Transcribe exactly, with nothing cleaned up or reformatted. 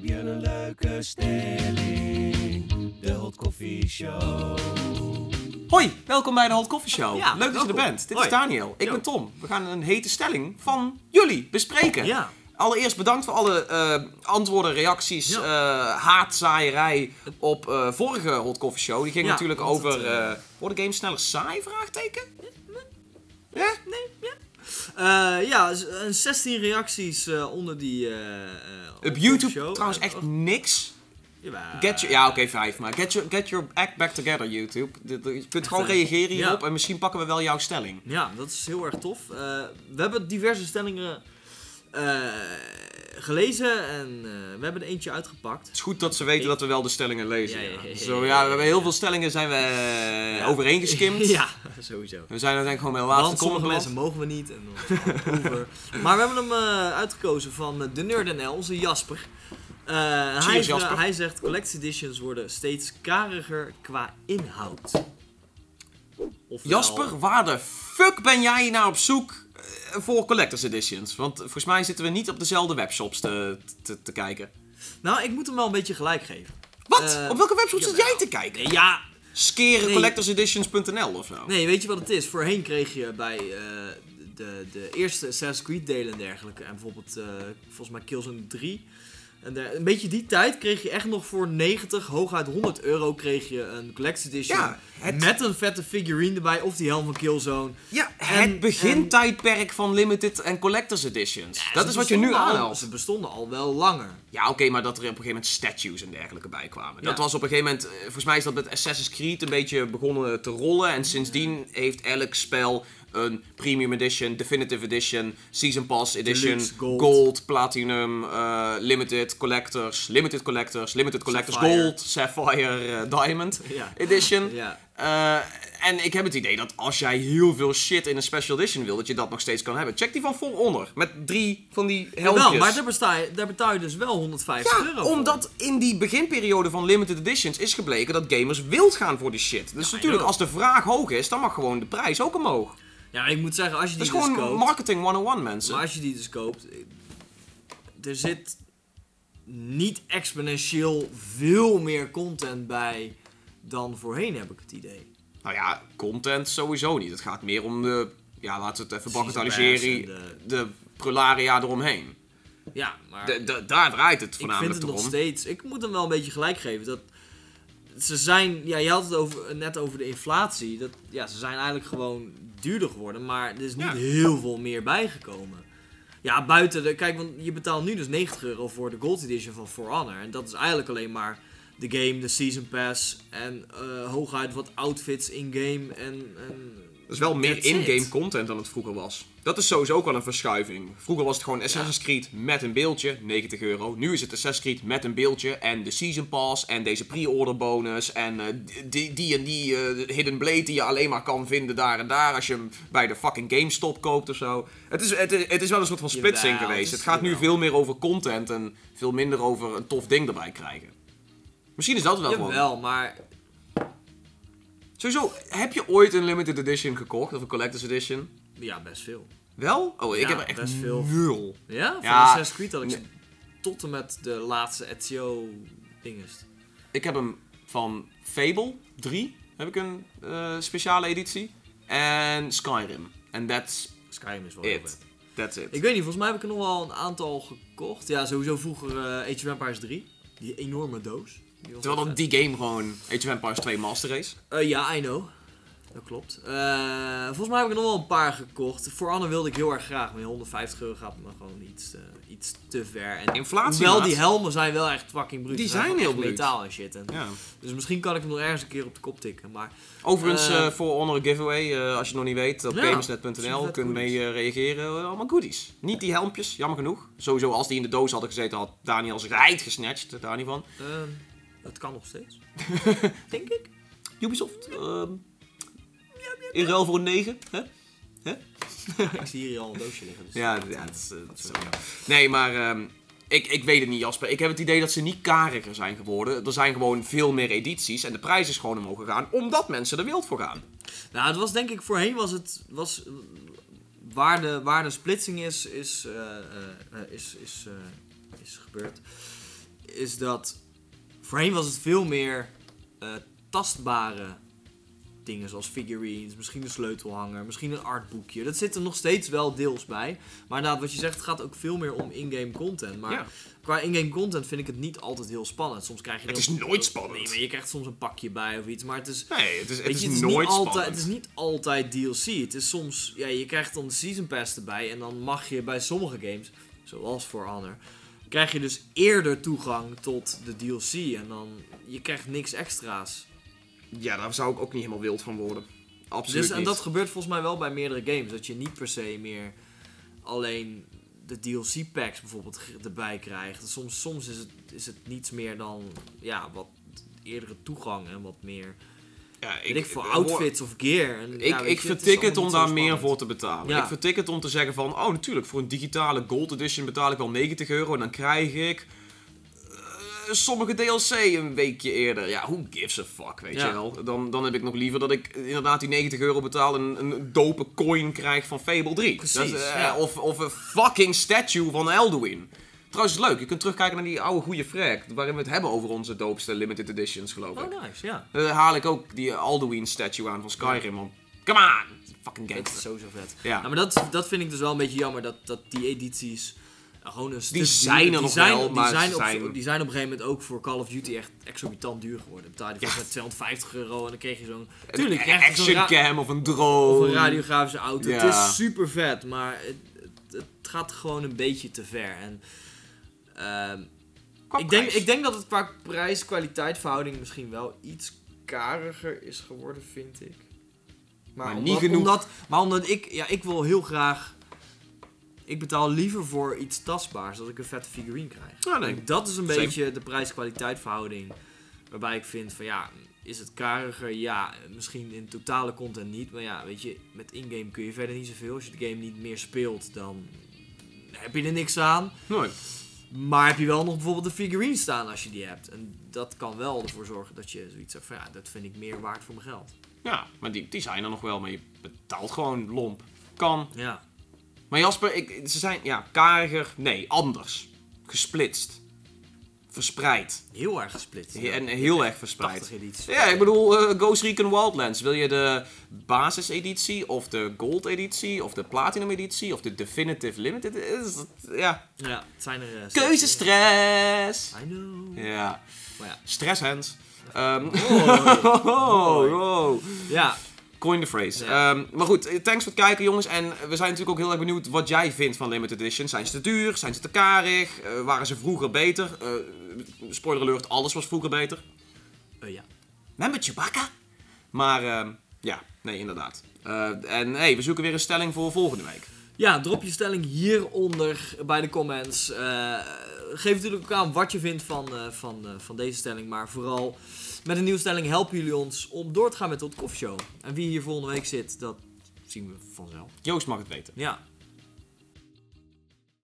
Heb je een leuke stelling? De Hot Koffie Show. Hoi, welkom bij de Hot Koffie Show. Ja, leuk dat je er bent. Dit Hoi. is Daniel, ik Yo. ben Tom. We gaan een hete stelling van jullie bespreken. Ja. Allereerst bedankt voor alle uh, antwoorden, reacties, ja. uh, haatzaaierij op uh, vorige Hot Koffie Show. Die ging ja, natuurlijk over, uh, worden games sneller saai, vraagteken? Ja? Nee, ja. Uh, ja, zestien reacties uh, onder die uh, op YouTube show. Trouwens echt niks. Ja, get your, ja oké, okay, vijf maar. Get your, get your act back together, YouTube. Je kunt echt gewoon reageren hierop ja. en misschien pakken we wel jouw stelling. Ja, dat is heel erg tof. Uh, we hebben diverse stellingen uh, gelezen en uh, we hebben er eentje uitgepakt. Het is goed dat ze weten dat we wel de stellingen lezen. Ja, ja, ja, ja. Zo, ja, we hebben heel ja. veel stellingen zijn we ja. overeengeskimd. Ja, sowieso. We zijn uiteindelijk gewoon bij de laatste komen. Sommige mensen mogen we niet. En dan over. Maar we hebben hem uh, uitgekozen van de Nerd N L, onze Jasper. Uh, hij, is, Jasper. Uh, hij zegt, collect editions worden steeds kariger qua inhoud. Ofwel... Jasper, waar de fuck ben jij nou op zoek voor collectors editions? Want volgens mij zitten we niet op dezelfde webshops te, te, te kijken. Nou, ik moet hem wel een beetje gelijk geven. Wat? Uh, op welke webshop zit jij te kijken? Nee, ja. Skeren collectors editions punt n l of zo? Nee, weet je wat het is? Voorheen kreeg je bij uh, de, de eerste Assassin's Creed delen en dergelijke. En bijvoorbeeld, uh, volgens mij Killzone drie. En de, een beetje die tijd kreeg je echt nog voor negentig, hooguit honderd euro kreeg je een Collector's Edition. Ja, het... Met een vette figurine erbij of die helm van Killzone. Ja, en, het begintijdperk en... van Limited en Collector's Editions. Ja, dat is wat je nu aanhaalt. Ze bestonden al wel langer. Ja, oké, okay, maar dat er op een gegeven moment statues en dergelijke bij kwamen. Ja. Dat was op een gegeven moment, volgens mij is dat met Assassin's Creed een beetje begonnen te rollen. En sindsdien ja. heeft elk spel... een Premium Edition, Definitive Edition, Season Pass Edition, Deluxe, gold. gold, Platinum, uh, Limited Collectors, Limited Collectors, Limited Collectors Sapphire. Gold, Sapphire, uh, Diamond ja. Edition. Ja. Uh, en ik heb het idee dat als jij heel veel shit in een Special Edition wil, dat je dat nog steeds kan hebben. Check die van For Honor, met drie van die helmpjes. Wel, maar daar, besta je, daar betaal je dus wel honderdvijftig euro voor. Omdat in die beginperiode van Limited Editions is gebleken dat gamers wild gaan voor die shit. Dus ja, natuurlijk, als de vraag hoog is, dan mag gewoon de prijs ook omhoog. Ja, ik moet zeggen, als je die dus koopt... Dat is gewoon marketing honderd en één, mensen. Maar als je die dus koopt... Er zit niet exponentieel veel meer content bij dan voorheen, heb ik het idee. Nou ja, content sowieso niet. Het gaat meer om de... Ja, laten we het even bagatelliseren. De... de prularia eromheen. Ja, maar... De, de, daar draait het voornamelijk om. Ik vind het erom. nog steeds... Ik moet hem wel een beetje gelijk geven. Dat ze zijn... Ja, je had het over, net over de inflatie. Dat, ja, ze zijn eigenlijk gewoon... duurder geworden, maar er is niet ja. heel veel meer bijgekomen. Ja, buiten de... Kijk, want je betaalt nu dus negentig euro voor de Gold Edition van For Honor. En dat is eigenlijk alleen maar de game, de Season Pass en uh, hooguit wat outfits in-game en... en dat is wel meer in-game content dan het vroeger was. Dat is sowieso ook wel een verschuiving. Vroeger was het gewoon Assassin's ja. Creed met een beeldje, negentig euro. Nu is het Assassin's Creed met een beeldje en de Season Pass en deze pre-order bonus. En uh, die, die en die uh, Hidden Blade die je alleen maar kan vinden daar en daar als je hem bij de fucking GameStop koopt of zo. Het is, het, het is wel een soort van splitsing Jawel, geweest. Het, het gaat nu veel meer over content en veel minder over een tof ding erbij krijgen. Misschien is dat wel gewoon. Jawel, maar... Sowieso, heb je ooit een limited edition gekocht? Of een collector's edition? Ja, best veel. Wel? Oh, ik ja, heb er echt best veel. nul. Ja? Van ja, Assassin's Creed had ik nee. tot en met de laatste Ezio dingest. Ik heb hem van Fable drie, heb ik een uh, speciale editie. En Skyrim. En that's Skyrim is wel it. That's it. Ik weet niet, volgens mij heb ik er nog wel een aantal gekocht. Ja, sowieso vroeger uh, Age of Empires drie. Die enorme doos. Terwijl dan die game gewoon Age of Empires twee Master Race. Uh, ja, I know. Dat klopt. Uh, volgens mij heb ik er nog wel een paar gekocht. Voor Anne wilde ik heel erg graag. Maar honderdvijftig euro gaat me gewoon iets, uh, iets te ver. En inflatie. Wel, die helmen zijn wel echt fucking bruut. Die zijn, zijn heel bruut. Metaal en shit. En ja. Dus misschien kan ik hem nog ergens een keer op de kop tikken. Maar, Overigens, uh, uh, voor Honor giveaway, uh, als je het nog niet weet, op ja, gamersnet punt n l kun je mee uh, reageren. Allemaal goodies. Niet die helmpjes, jammer genoeg. Sowieso, als die in de doos hadden gezeten, had Daniel zich rijdt gesnatcht. Daar niet van. Uh, Dat kan nog steeds. Denk ik. Ubisoft. Uh, ja, ja, ja. In ruil voor een negen. Hè? Hè? Ik zie hier al een doosje liggen. Dus ja, dat, ja, dat is, uh, dat is zo. Ja. Nee, maar um, ik, ik weet het niet, Jasper. Ik heb het idee dat ze niet kariger zijn geworden. Er zijn gewoon veel meer edities. En de prijs is gewoon omhoog gegaan. Omdat mensen er wild voor gaan. Nou, het was denk ik voorheen was het... Was, waar, de, waar de splitsing is, is, uh, uh, is, is, uh, is gebeurd. is dat voorheen was het veel meer uh, tastbare dingen zoals figurines, misschien een sleutelhanger, misschien een artboekje. Dat zit er nog steeds wel deels bij. Maar inderdaad, wat je zegt, het gaat ook veel meer om in-game content. Maar ja, qua in-game content vind ik het niet altijd heel spannend. Soms krijg je het is een... nooit spannend. Nee, maar je krijgt soms een pakje bij of iets. Maar het is, nee, het is, het is, je, het is nooit niet altijd, spannend. Het is niet altijd D L C. Het is soms, ja, je krijgt dan de Season Pass erbij en dan mag je bij sommige games, zoals For Honor, krijg je dus eerder toegang tot de D L C. En dan, je krijgt niks extra's. Ja, daar zou ik ook niet helemaal wild van worden. Absoluut dus, en niet. Dat gebeurt volgens mij wel bij meerdere games. Dat je niet per se meer alleen de D L C-packs bijvoorbeeld erbij krijgt. Soms, soms is, het, is het niets meer dan ja, wat eerdere toegang en wat meer... Ja, ik, ik voor outfits of gear. En, ik ja, ik je, vertik het, het om daar meer voor te betalen. Ja. Ik vertik het om te zeggen van... Oh, natuurlijk, voor een digitale Gold Edition betaal ik wel negentig euro. En dan krijg ik... sommige D L C een weekje eerder. Ja, who gives a fuck, weet ja. je wel. Dan, dan heb ik nog liever dat ik inderdaad die negentig euro betaal en een dope coin krijg van Fable drie. Precies. Dat, uh, ja. of, of een fucking statue van Alduin. Trouwens, het is leuk. Je kunt terugkijken naar die oude goede frag, waarin we het hebben over onze doopste limited editions, geloof ik. Oh, nice, ja. Dan haal ik ook die Alduin statue aan van Skyrim, man. Come on! Fucking game. Dat is sowieso vet. Ja. Nou, maar dat, dat vind ik dus wel een beetje jammer, dat, dat die edities... Gewoon een stuk die zijn er die nog zijn, wel, die maar zijn op, zijn... die zijn op een gegeven moment ook voor Call of Duty echt exorbitant duur geworden. Betaalde je ja. voor tweehonderdvijftig euro en dan kreeg je zo'n... Tuurlijk, een actioncam of een drone. Of een radiografische auto. Ja. Het is super vet, maar het, het, het gaat gewoon een beetje te ver. En, uh, ik, denk, ik denk dat het qua prijs-kwaliteit verhouding misschien wel iets kariger is geworden, vind ik. Maar, maar omdat, niet genoeg. Omdat, maar omdat ik... Ja, ik wil heel graag... Ik betaal liever voor iets tastbaars dat ik een vette figurine krijg. Ja, nee. Dat is een Same. beetje de prijs-kwaliteit verhouding. Waarbij ik vind van ja, is het kariger? Ja, misschien in totale content niet. Maar ja, weet je, met in-game kun je verder niet zoveel. Als je de game niet meer speelt, dan heb je er niks aan. Nooit. Maar heb je wel nog bijvoorbeeld een figurine staan als je die hebt. En dat kan wel ervoor zorgen dat je zoiets hebt van ja, dat vind ik meer waard voor mijn geld. Ja, maar die, die zijn er nog wel. Maar je betaalt gewoon lomp. Kan. Ja. Maar Jasper, ik, ze zijn, ja, kariger, nee, anders. Gesplitst. Verspreid. Heel erg gesplitst. Ja. En heel erg verspreid. tachtig edities. Ja, ik bedoel, uh, Ghost Recon Wildlands. Wil je de basiseditie, of de Gold editie, of de Platinum editie, of de Definitive Limited? Ja. Ja, het zijn er... Uh, Keuzestress! I know. Ja. Maar ja. Stress hands. Um, oh, oh, oh, oh. Ja. Coin the phrase. Ja. Um, maar goed, thanks voor het kijken, jongens. En we zijn natuurlijk ook heel erg benieuwd wat jij vindt van Limited Edition. Zijn ze te duur? Zijn ze te karig? Uh, waren ze vroeger beter? Uh, spoiler alert, alles was vroeger beter. Uh, ja. Remember Chewbacca? Maar uh, ja, nee, inderdaad. Uh, en hey, we zoeken weer een stelling voor volgende week. Ja, drop je stelling hieronder bij de comments. Uh, geef natuurlijk ook aan wat je vindt van, uh, van, uh, van deze stelling. Maar vooral met een nieuwe stelling helpen jullie ons om door te gaan met de Hot Koffie Show. En wie hier volgende week zit, dat zien we vanzelf. Joost mag het weten. Ja.